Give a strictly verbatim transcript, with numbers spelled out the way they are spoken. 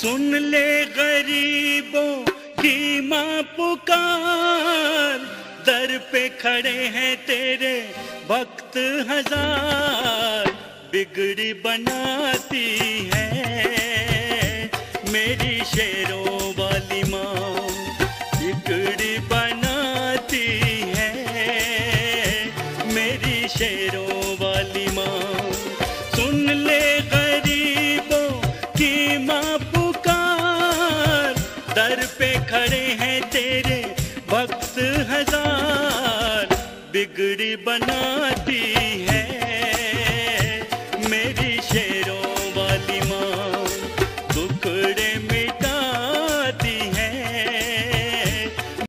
सुन ले गरीबों की माँ पुकार, दर पे खड़े हैं तेरे भक्त हजार। बिगड़ी बनाती है मेरी शेरों वाली माँ, बिगड़ी बनाती है मेरी शेरों वाली माँ। सुन ले गरीबों की माँ पे खड़े हैं तेरे भक्त हजार, बिगड़ी बनाती है।